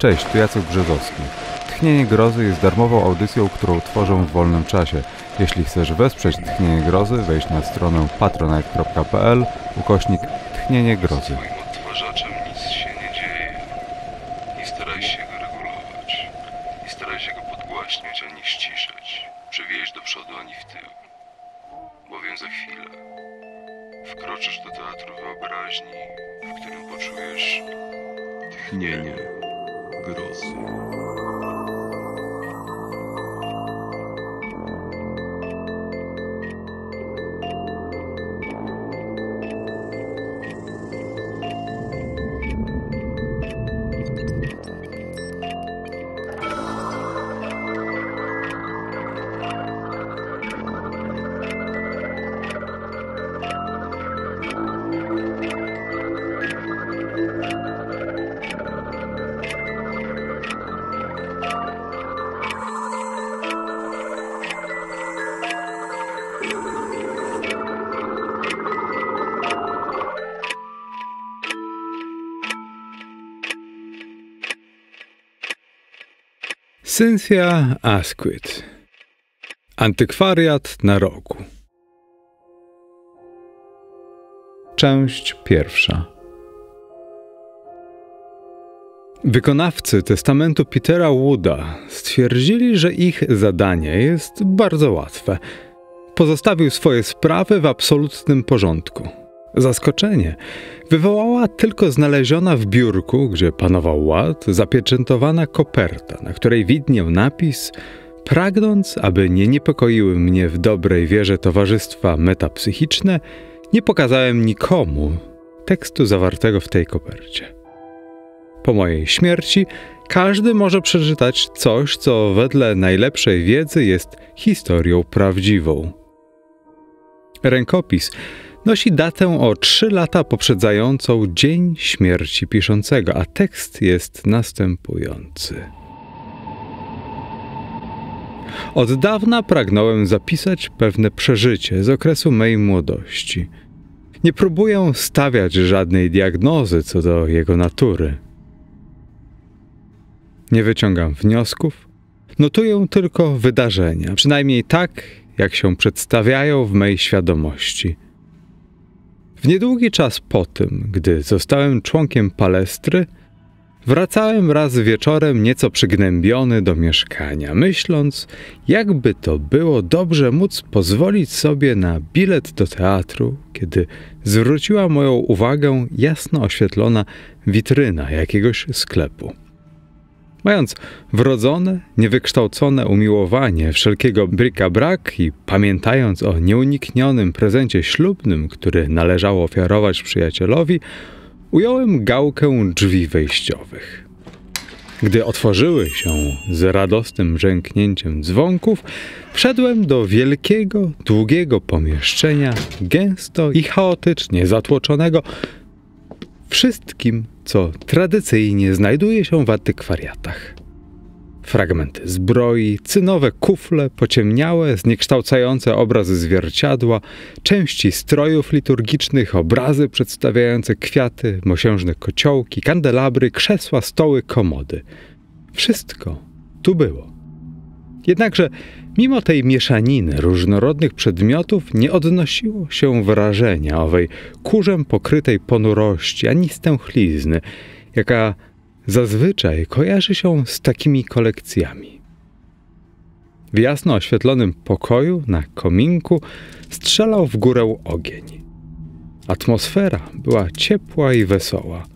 Cześć, tu Jacek Brzezowski. Tchnienie Grozy jest darmową audycją, którą tworzę w wolnym czasie. Jeśli chcesz wesprzeć Tchnienie Grozy, wejdź na stronę patronite.pl /Tchnienie Grozy. Swoim odtwarzaczem nic się nie dzieje. Nie staraj się go regulować. Nie staraj się go podgłaśniać ani ściszać. Przewieźć do przodu ani w tył. Bowiem za chwilę wkroczysz do teatru wyobraźni, w którym poczujesz tchnienie grozy. Cynthia Asquith. Antykwariat na rogu. Część pierwsza. Wykonawcy testamentu Petera Wooda stwierdzili, że ich zadanie jest bardzo łatwe. Pozostawił swoje sprawy w absolutnym porządku. Zaskoczenie wywołała tylko znaleziona w biurku, gdzie panował ład, zapieczętowana koperta, na której widniał napis: pragnąc, aby nie niepokoiły mnie w dobrej wierze towarzystwa metapsychiczne, nie pokazałem nikomu tekstu zawartego w tej kopercie. Po mojej śmierci każdy może przeczytać coś, co wedle najlepszej wiedzy jest historią prawdziwą. Rękopis nosi datę o 3 lata poprzedzającą dzień śmierci piszącego, a tekst jest następujący. Od dawna pragnąłem zapisać pewne przeżycie z okresu mej młodości. Nie próbuję stawiać żadnej diagnozy co do jego natury. Nie wyciągam wniosków, notuję tylko wydarzenia, przynajmniej tak, jak się przedstawiają w mej świadomości. W niedługi czas po tym, gdy zostałem członkiem palestry, wracałem raz wieczorem nieco przygnębiony do mieszkania, myśląc, jakby to było dobrze móc pozwolić sobie na bilet do teatru, kiedy zwróciła moją uwagę jasno oświetlona witryna jakiegoś sklepu. Mając wrodzone, niewykształcone umiłowanie wszelkiego bric-a-brac i pamiętając o nieuniknionym prezencie ślubnym, który należało ofiarować przyjacielowi, ująłem gałkę drzwi wejściowych. Gdy otworzyły się z radosnym brzęknięciem dzwonków, wszedłem do wielkiego, długiego pomieszczenia, gęsto i chaotycznie zatłoczonego wszystkim, co tradycyjnie znajduje się w antykwariatach. Fragmenty zbroi, cynowe kufle, pociemniałe, zniekształcające obrazy zwierciadła, części strojów liturgicznych, obrazy przedstawiające kwiaty, mosiężne kociołki, kandelabry, krzesła, stoły, komody. Wszystko tu było. Jednakże mimo tej mieszaniny różnorodnych przedmiotów nie odnosiło się wrażenia owej kurzem pokrytej ponurości ani stęchlizny, jaka zazwyczaj kojarzy się z takimi kolekcjami. W jasno oświetlonym pokoju na kominku strzelał w górę ogień. Atmosfera była ciepła i wesoła.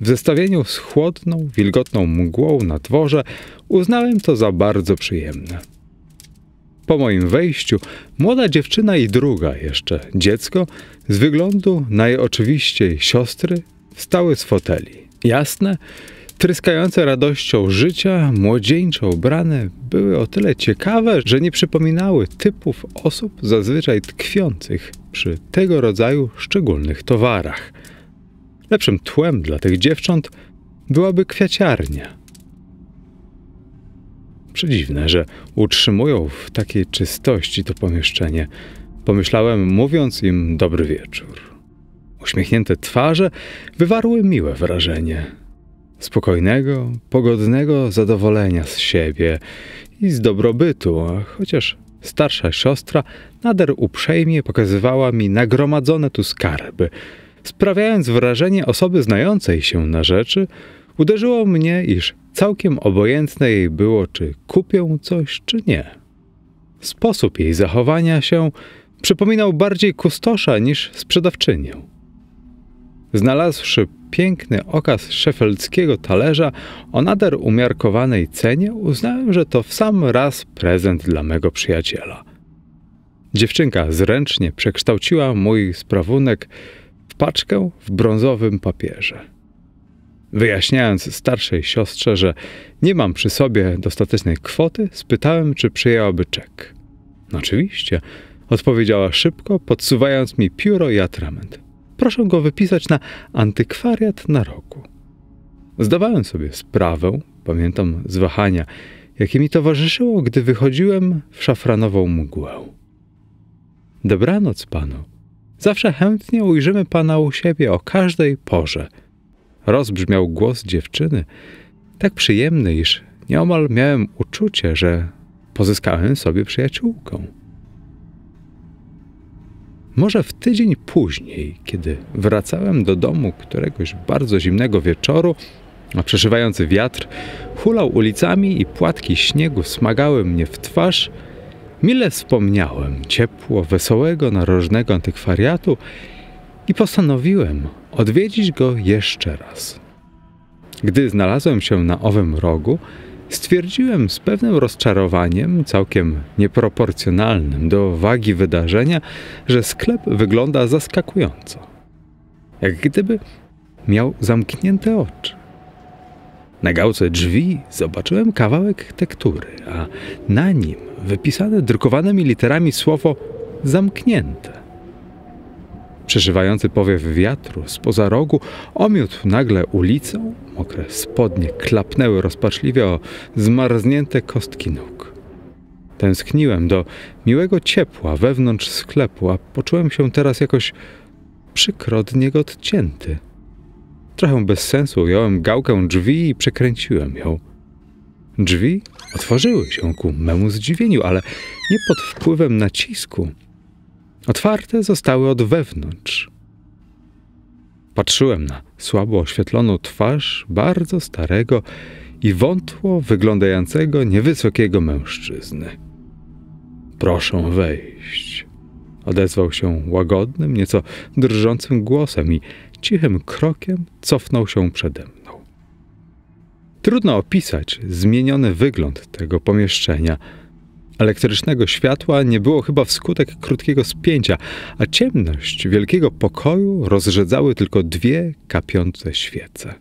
W zestawieniu z chłodną, wilgotną mgłą na dworze uznałem to za bardzo przyjemne. Po moim wejściu młoda dziewczyna i druga jeszcze dziecko, z wyglądu najoczywiściej siostry, wstały z foteli. Jasne, tryskające radością życia, młodzieńczo ubrane, były o tyle ciekawe, że nie przypominały typów osób zazwyczaj tkwiących przy tego rodzaju szczególnych towarach. Lepszym tłem dla tych dziewcząt byłaby kwiaciarnia. Przedziwne, że utrzymują w takiej czystości to pomieszczenie, pomyślałem, mówiąc im dobry wieczór. Uśmiechnięte twarze wywarły miłe wrażenie. spokojnego, pogodnego zadowolenia z siebie i z dobrobytu, chociaż starsza siostra nader uprzejmie pokazywała mi nagromadzone tu skarby. Sprawiając wrażenie osoby znającej się na rzeczy, uderzyło mnie, iż całkiem obojętne jej było, czy kupię coś, czy nie. Sposób jej zachowania się przypominał bardziej kustosza niż sprzedawczynię. Znalazłszy piękny okaz szefeldzkiego talerza o nader umiarkowanej cenie, uznałem, że to w sam raz prezent dla mego przyjaciela. Dziewczynka zręcznie przekształciła mój sprawunek w paczkę w brązowym papierze. Wyjaśniając starszej siostrze, że nie mam przy sobie dostatecznej kwoty, spytałem, czy przyjęłaby czek. Oczywiście, odpowiedziała szybko, podsuwając mi pióro i atrament. Proszę go wypisać na antykwariat na rogu. Zdawałem sobie sprawę, pamiętam z wahania, jakie mi towarzyszyło, gdy wychodziłem w szafranową mgłę. Dobranoc panu. Zawsze chętnie ujrzymy pana u siebie o każdej porze. Rozbrzmiał głos dziewczyny, tak przyjemny, iż nieomal miałem uczucie, że pozyskałem sobie przyjaciółkę. Może w tydzień później, kiedy wracałem do domu któregoś bardzo zimnego wieczoru, a przeszywający wiatr hulał ulicami i płatki śniegu smagały mnie w twarz, mile wspomniałem ciepło, wesołego, narożnego antykwariatu i postanowiłem odwiedzić go jeszcze raz. Gdy znalazłem się na owym rogu, stwierdziłem z pewnym rozczarowaniem, całkiem nieproporcjonalnym do wagi wydarzenia, że sklep wygląda zaskakująco. Jak gdyby miał zamknięte oczy. Na gałce drzwi zobaczyłem kawałek tektury, a na nim wypisane drukowanymi literami słowo zamknięte. Przeszywający powiew wiatru spoza rogu omiótł nagle ulicą, mokre spodnie klapnęły rozpaczliwie o zmarznięte kostki nóg. Tęskniłem do miłego ciepła wewnątrz sklepu, a poczułem się teraz jakoś przykro od niego odcięty. Trochę bez sensu ująłem gałkę drzwi i przekręciłem ją. Drzwi otworzyły się ku memu zdziwieniu, ale nie pod wpływem nacisku. Otwarte zostały od wewnątrz. Patrzyłem na słabo oświetloną twarz bardzo starego i wątło wyglądającego niewysokiego mężczyzny. Proszę wejść, odezwał się łagodnym, nieco drżącym głosem i cichym krokiem cofnął się przede mną. Trudno opisać zmieniony wygląd tego pomieszczenia. Elektrycznego światła nie było chyba wskutek krótkiego spięcia, a ciemność wielkiego pokoju rozrzedzały tylko dwie kapiące świece.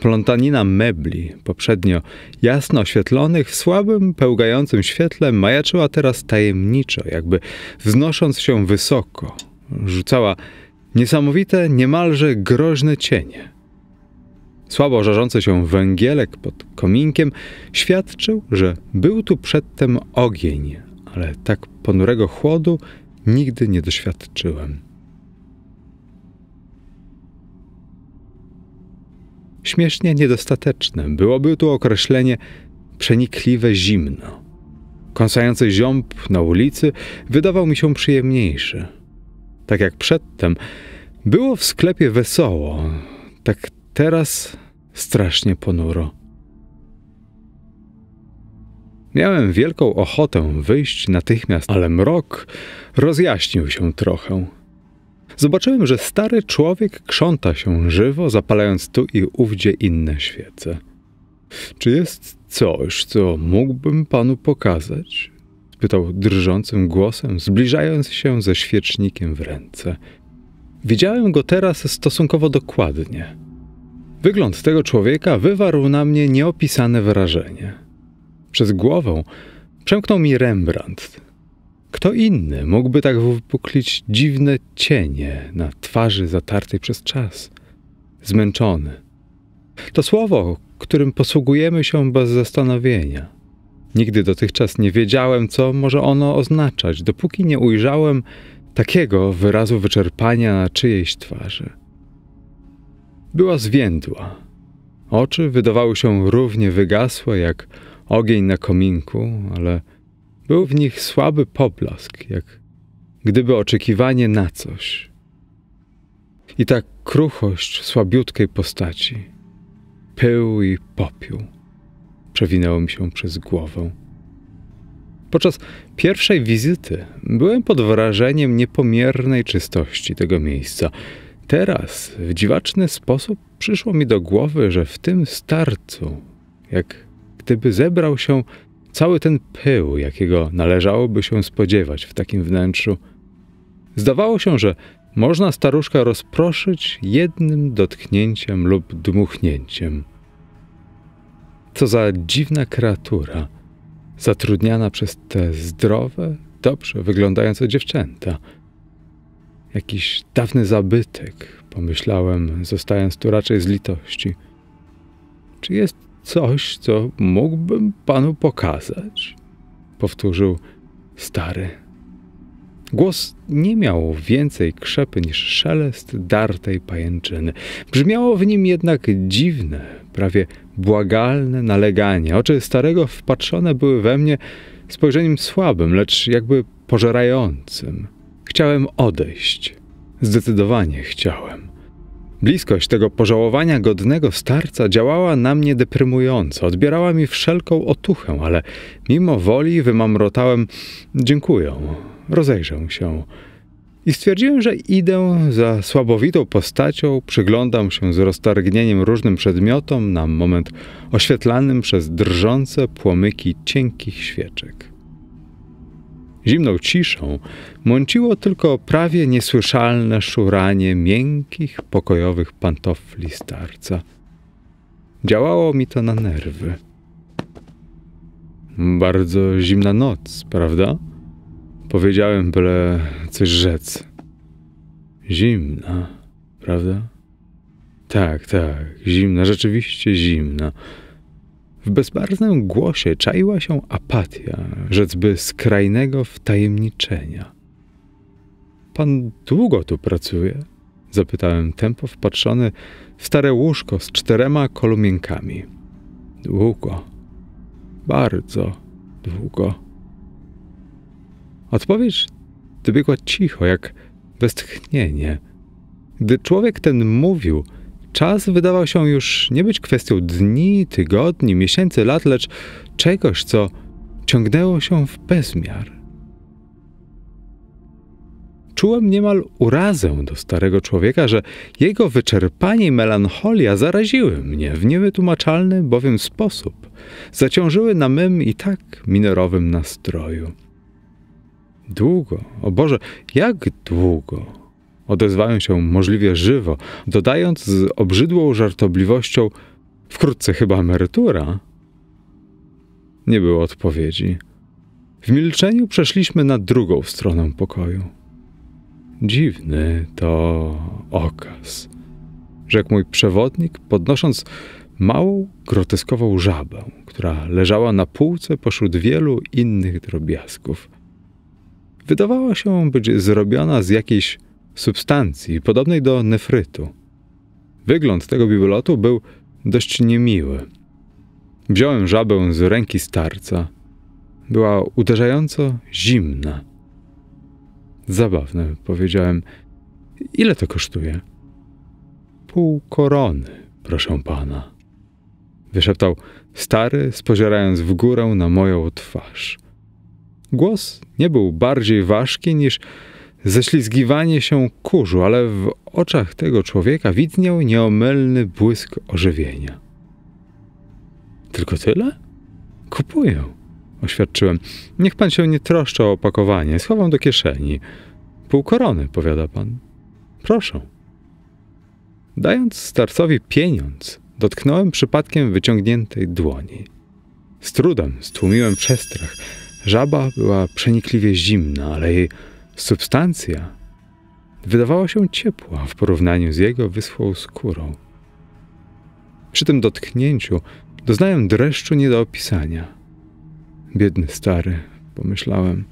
Plątanina mebli, poprzednio jasno oświetlonych, w słabym, pełgającym świetle majaczyła teraz tajemniczo, jakby wznosząc się wysoko. Rzucała niesamowite, niemalże groźne cienie. Słabo żarzący się węgielek pod kominkiem świadczył, że był tu przedtem ogień, ale tak ponurego chłodu nigdy nie doświadczyłem. Śmiesznie niedostateczne byłoby tu określenie przenikliwe zimno. Kąsający ziąb na ulicy wydawał mi się przyjemniejszy. Tak jak przedtem, było w sklepie wesoło, tak teraz strasznie ponuro. Miałem wielką ochotę wyjść natychmiast, ale mrok rozjaśnił się trochę. Zobaczyłem, że stary człowiek krząta się żywo, zapalając tu i ówdzie inne świece. Czy jest coś, co mógłbym panu pokazać? Spytał drżącym głosem, zbliżając się ze świecznikiem w ręce. Widziałem go teraz stosunkowo dokładnie. Wygląd tego człowieka wywarł na mnie nieopisane wrażenie. Przez głowę przemknął mi Rembrandt. Kto inny mógłby tak wypuklić dziwne cienie na twarzy zatartej przez czas? Zmęczony. To słowo, którym posługujemy się bez zastanowienia. Nigdy dotychczas nie wiedziałem, co może ono oznaczać, dopóki nie ujrzałem takiego wyrazu wyczerpania na czyjejś twarzy. Była zwiędła, Oczy wydawały się równie wygasłe jak ogień na kominku, ale był w nich słaby poblask, jak gdyby oczekiwanie na coś. I ta kruchość słabiutkiej postaci, pył i popiół, przewinęło mi się przez głowę. Podczas pierwszej wizyty byłem pod wrażeniem niepomiernej czystości tego miejsca. Teraz w dziwaczny sposób przyszło mi do głowy, że w tym starcu, jak gdyby zebrał się cały ten pył, jakiego należałoby się spodziewać w takim wnętrzu. Zdawało się, że można staruszka rozproszyć jednym dotknięciem lub dmuchnięciem. Co za dziwna kreatura, zatrudniana przez te zdrowe, dobrze wyglądające dziewczęta. Jakiś dawny zabytek, pomyślałem, zostając tu raczej z litości. Czy jest coś, co mógłbym panu pokazać? Powtórzył stary. Głos nie miał więcej krzepy niż szelest dartej pajęczyny. Brzmiało w nim jednak dziwne, prawie błagalne naleganie. Oczy starego wpatrzone były we mnie spojrzeniem słabym, lecz jakby pożerającym. Chciałem odejść. Zdecydowanie chciałem. Bliskość tego pożałowania godnego starca działała na mnie deprymująco. Odbierała mi wszelką otuchę, ale mimo woli wymamrotałem „dziękuję”. Rozejrzę się. I stwierdziłem, że idę za słabowitą postacią, przyglądam się z roztargnieniem różnym przedmiotom, na moment oświetlanym przez drżące płomyki cienkich świeczek. Zimną ciszą mąciło tylko prawie niesłyszalne szuranie miękkich, pokojowych pantofli starca. Działało mi to na nerwy. Bardzo zimna noc, prawda? Powiedziałem, byle coś rzec. Zimna, prawda? Tak, tak, zimna, rzeczywiście zimna. W bezbarwnym głosie czaiła się apatia, rzecby skrajnego wtajemniczenia. Pan długo tu pracuje? Zapytałem tempo wpatrzony w stare łóżko z 4 kolumienkami. Długo, bardzo długo. Odpowiedź dobiegła cicho, jak westchnienie. Gdy człowiek ten mówił, czas wydawał się już nie być kwestią dni, tygodni, miesięcy, lat, lecz czegoś, co ciągnęło się w bezmiar. Czułem niemal urazę do starego człowieka, że jego wyczerpanie i melancholia zaraziły mnie w niewytłumaczalny bowiem sposób. Zaciążyły na mym i tak minerowym nastroju. Długo, o Boże, jak długo? Odezwałem się możliwie żywo, dodając z obrzydłą żartobliwością, wkrótce chyba emerytura. Nie było odpowiedzi. W milczeniu przeszliśmy na drugą stronę pokoju. Dziwny to okaz, rzekł mój przewodnik, podnosząc małą, groteskową żabę, która leżała na półce pośród wielu innych drobiazgów. Wydawała się być zrobiona z jakiejś substancji podobnej do nefrytu. Wygląd tego bibelotu był dość niemiły. Wziąłem żabę z ręki starca. Była uderzająco zimna. Zabawne, powiedziałem. Ile to kosztuje? 0,5 korony, proszę pana. Wyszeptał stary, spozierając w górę na moją twarz. Głos nie był bardziej ważki niż ześlizgiwanie się kurzu, ale w oczach tego człowieka widniał nieomylny błysk ożywienia. Tylko tyle? Kupuję, oświadczyłem. Niech pan się nie troszczy o opakowanie, schowam do kieszeni. 0,5 korony, powiada pan. Proszę. Dając starcowi pieniądz, dotknąłem przypadkiem wyciągniętej dłoni. Z trudem stłumiłem przestrach. Żaba była przenikliwie zimna, ale jej substancja wydawała się ciepła w porównaniu z jego wyschłą skórą. Przy tym dotknięciu doznałem dreszczu nie do opisania. Biedny stary, pomyślałem.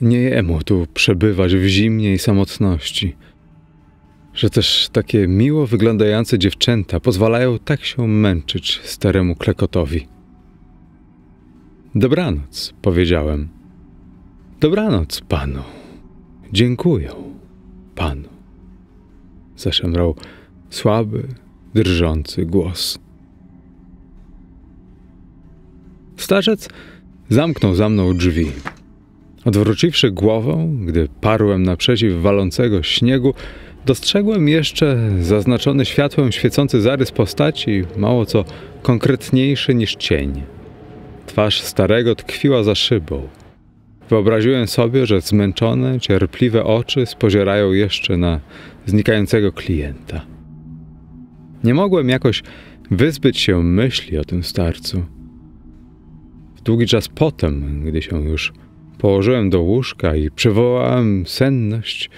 Nie jemu tu przebywać w zimnie i samotności. że też takie miło wyglądające dziewczęta pozwalają tak się męczyć staremu klekotowi. Dobranoc, powiedziałem. Dobranoc panu. Dziękuję panu. Zaszemrał słaby, drżący głos. Starzec zamknął za mną drzwi. Odwróciwszy głowę, gdy parłem naprzeciw walącego śniegu, dostrzegłem jeszcze zaznaczony światłem świecący zarys postaci, mało co konkretniejszy niż cień. Twarz starego tkwiła za szybą. Wyobraziłem sobie, że zmęczone, cierpliwe oczy spozierają jeszcze na znikającego klienta. Nie mogłem jakoś wyzbyć się myśli o tym starcu. W długi czas potem, gdy się już położyłem do łóżka i przywołałem senność,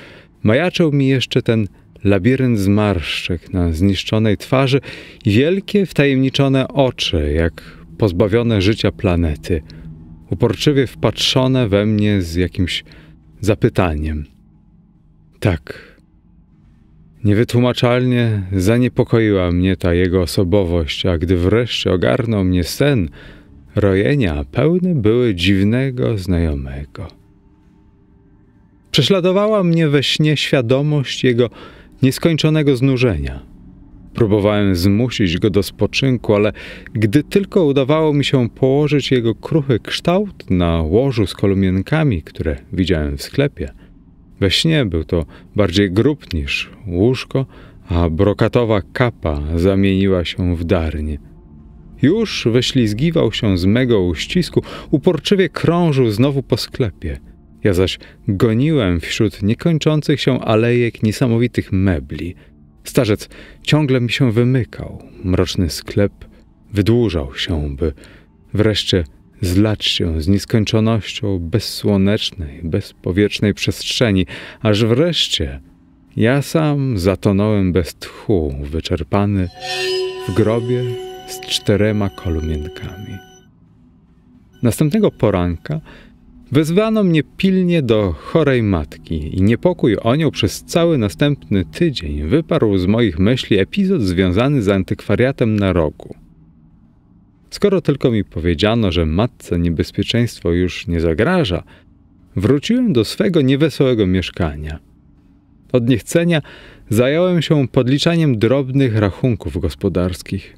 majaczył mi jeszcze ten labirynt zmarszczek na zniszczonej twarzy i wielkie, wtajemniczone oczy, jak pozbawione życia planety, uporczywie wpatrzone we mnie z jakimś zapytaniem. Tak, niewytłumaczalnie zaniepokoiła mnie ta jego osobowość, a gdy wreszcie ogarnął mnie sen, rojenia pełne były dziwnego znajomego. Prześladowała mnie we śnie świadomość jego nieskończonego znużenia. Próbowałem zmusić go do spoczynku, ale gdy tylko udawało mi się położyć jego kruchy kształt na łożu z kolumienkami, które widziałem w sklepie, we śnie był to bardziej grób niż łóżko, a brokatowa kapa zamieniła się w darnię. Już wyślizgiwał się z mego uścisku, uporczywie krążył znowu po sklepie. Ja zaś goniłem wśród niekończących się alejek niesamowitych mebli. Starzec ciągle mi się wymykał. Mroczny sklep wydłużał się, by wreszcie zlać się z nieskończonością bezsłonecznej, bezpowietrznej przestrzeni, aż wreszcie ja sam zatonąłem bez tchu, wyczerpany w grobie z 4 kolumienkami. Następnego poranka wezwano mnie pilnie do chorej matki i niepokój o nią przez cały następny tydzień wyparł z moich myśli epizod związany z antykwariatem na rogu. Skoro tylko mi powiedziano, że matce niebezpieczeństwo już nie zagraża, wróciłem do swego niewesołego mieszkania. Od niechcenia zająłem się podliczaniem drobnych rachunków gospodarskich.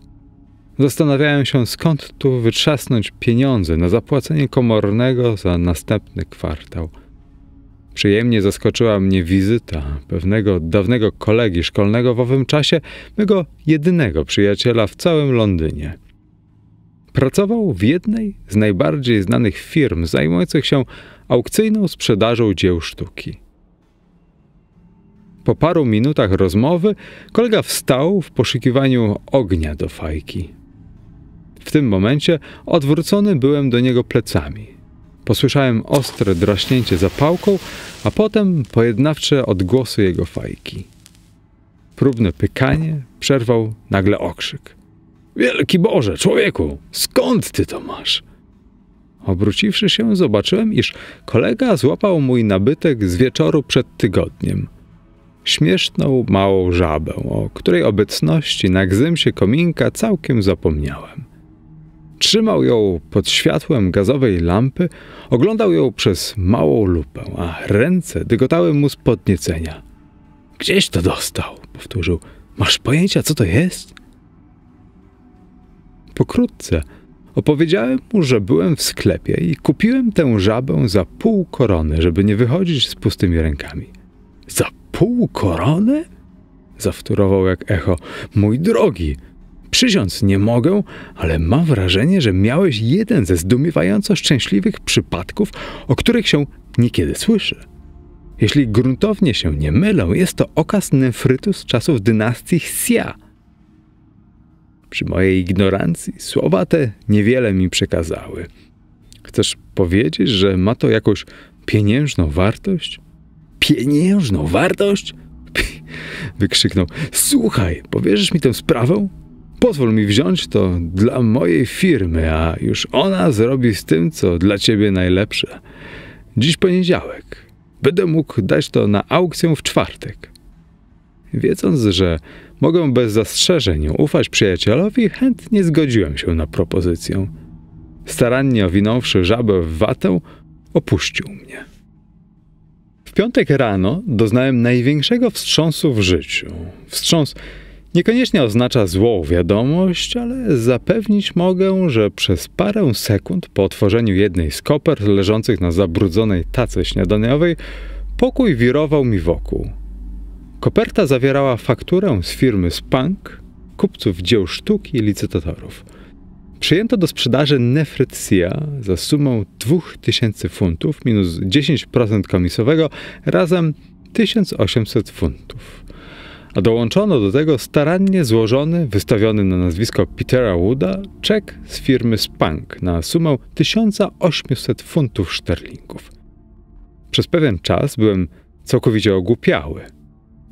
Zastanawiałem się, skąd tu wytrzasnąć pieniądze na zapłacenie komornego za następny kwartał. Przyjemnie zaskoczyła mnie wizyta pewnego dawnego kolegi szkolnego w owym czasie, mego jedynego przyjaciela w całym Londynie. Pracował w jednej z najbardziej znanych firm zajmujących się aukcyjną sprzedażą dzieł sztuki. Po paru minutach rozmowy kolega wstał w poszukiwaniu ognia do fajki. W tym momencie odwrócony byłem do niego plecami. Posłyszałem ostre draśnięcie zapałką, a potem pojednawcze odgłosy jego fajki. Próbne pykanie przerwał nagle okrzyk. Wielki Boże, człowieku, skąd ty to masz? Obróciwszy się, zobaczyłem, iż kolega złapał mój nabytek z wieczoru przed tygodniem. Śmieszną małą żabę, o której obecności na gzymsie kominka całkiem zapomniałem. Trzymał ją pod światłem gazowej lampy, oglądał ją przez małą lupę, a ręce dygotały mu z podniecenia. — Gdzieś to dostał — powtórzył. — Masz pojęcia, co to jest? Pokrótce opowiedziałem mu, że byłem w sklepie i kupiłem tę żabę za pół korony, żeby nie wychodzić z pustymi rękami. — Za pół korony? Zawtórował jak echo. Mój drogi, przysiąc nie mogę, ale mam wrażenie, że miałeś jeden ze zdumiewająco szczęśliwych przypadków, o których się niekiedy słyszy. Jeśli gruntownie się nie mylę, jest to okaz nefrytu z czasów dynastii Xia. Przy mojej ignorancji słowa te niewiele mi przekazały. Chcesz powiedzieć, że ma to jakąś pieniężną wartość? Pieniężną wartość? Wykrzyknął. Słuchaj, powierzysz mi tę sprawę? Pozwól mi wziąć to dla mojej firmy, a już ona zrobi z tym, co dla ciebie najlepsze. Dziś poniedziałek. Będę mógł dać to na aukcję w czwartek. Wiedząc, że mogę bez zastrzeżeń ufać przyjacielowi, chętnie zgodziłem się na propozycję. Starannie owinąwszy żabę w watę, opuścił mnie. W piątek rano doznałem największego wstrząsu w życiu. Wstrząs niekoniecznie oznacza złą wiadomość, ale zapewnić mogę, że przez parę sekund po otworzeniu jednej z koper leżących na zabrudzonej tacy śniadaniowej pokój wirował mi wokół. Koperta zawierała fakturę z firmy Spink, kupców dzieł sztuki i licytatorów. Przyjęto do sprzedaży nefryt Xia za sumę 2000 funtów minus 10% komisowego, razem 1800 funtów. A dołączono do tego starannie złożony, wystawiony na nazwisko Petera Wooda, czek z firmy Spank na sumę 1800 funtów szterlingów. Przez pewien czas byłem całkowicie ogłupiały.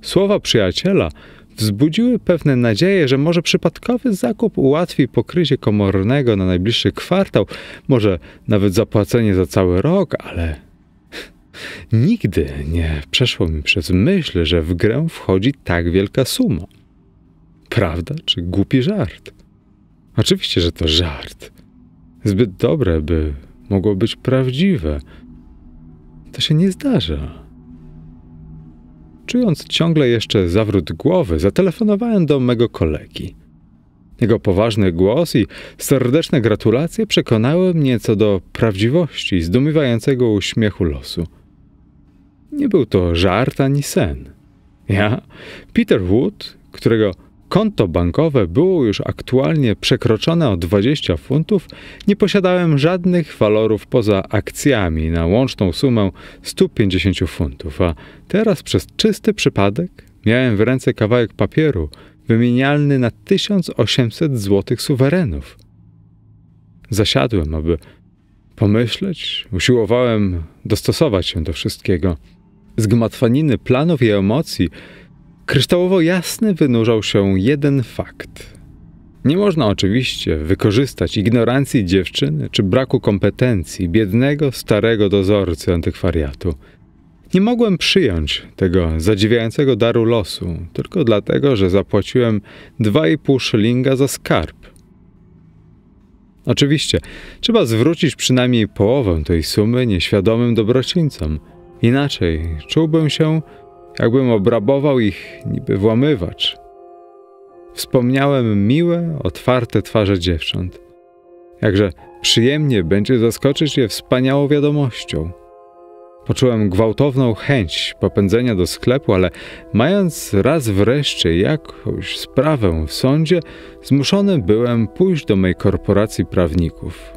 Słowa przyjaciela wzbudziły pewne nadzieje, że może przypadkowy zakup ułatwi pokrycie komornego na najbliższy kwartał, może nawet zapłacenie za cały rok, ale nigdy nie przeszło mi przez myśl, że w grę wchodzi tak wielka suma. Prawda czy głupi żart? Oczywiście, że to żart. Zbyt dobre, by mogło być prawdziwe. To się nie zdarza. Czując ciągle jeszcze zawrót głowy, zatelefonowałem do mego kolegi. Jego poważny głos i serdeczne gratulacje przekonały mnie co do prawdziwości zdumiewającego uśmiechu losu. Nie był to żart ani sen. Ja, Peter Wood, którego konto bankowe było już aktualnie przekroczone o 20 funtów, nie posiadałem żadnych walorów poza akcjami na łączną sumę 150 funtów, a teraz przez czysty przypadek miałem w ręce kawałek papieru wymienialny na 1800 złotych suwerenów. Zasiadłem, aby pomyśleć, usiłowałem dostosować się do wszystkiego. Z gmatwaniny planów i emocji kryształowo jasny wynurzał się jeden fakt. Nie można oczywiście wykorzystać ignorancji dziewczyny czy braku kompetencji biednego, starego dozorcy antykwariatu. Nie mogłem przyjąć tego zadziwiającego daru losu, tylko dlatego, że zapłaciłem 2,5 szylinga za skarb. Oczywiście, trzeba zwrócić przynajmniej połowę tej sumy nieświadomym dobroczyńcom. Inaczej czułbym się, jakbym obrabował ich niby włamywacz. Wspomniałem miłe, otwarte twarze dziewcząt. Jakże przyjemnie będzie zaskoczyć je wspaniałą wiadomością. Poczułem gwałtowną chęć popędzenia do sklepu, ale mając raz wreszcie jakąś sprawę w sądzie, zmuszony byłem pójść do mojej korporacji prawników.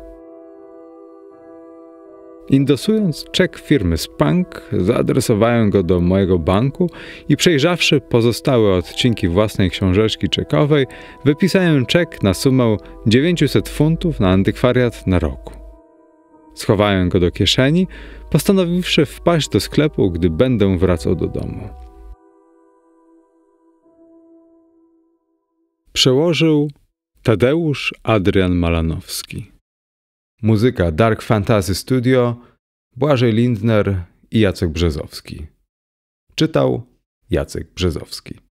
Indosując czek firmy Spank, zaadresowałem go do mojego banku i przejrzawszy pozostałe odcinki własnej książeczki czekowej, wypisałem czek na sumę 900 funtów na antykwariat na rogu. Schowałem go do kieszeni, postanowiwszy wpaść do sklepu, gdy będę wracał do domu. Przełożył Tadeusz Adrian Malanowski. Muzyka Dark Fantasy Studio, Błażej Lindner i Jacek Brzezowski. Czytał Jacek Brzezowski.